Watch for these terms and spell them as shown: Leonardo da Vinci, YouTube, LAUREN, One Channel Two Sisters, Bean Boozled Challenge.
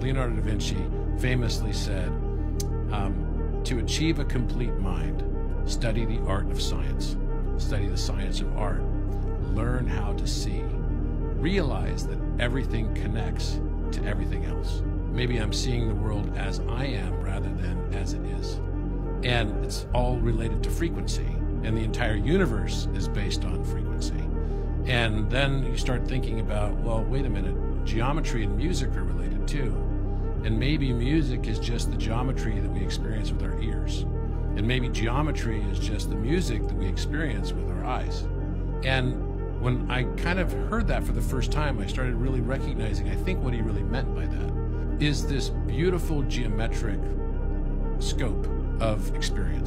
Leonardo da Vinci famously said, to achieve a complete mind, study the art of science, study the science of art, learn how to see, realize that everything connects to everything else. Maybe I'm seeing the world as I am rather than as it is. And it's all related to frequency, and the entire universe is based on frequency. And then you start thinking about, well, wait a minute, geometry and music are related too. And maybe music is just the geometry that we experience with our ears. And maybe geometry is just the music that we experience with our eyes. And when I kind of heard that for the first time, I started really recognizing, I think what he really meant by that is this beautiful geometric scope of experience.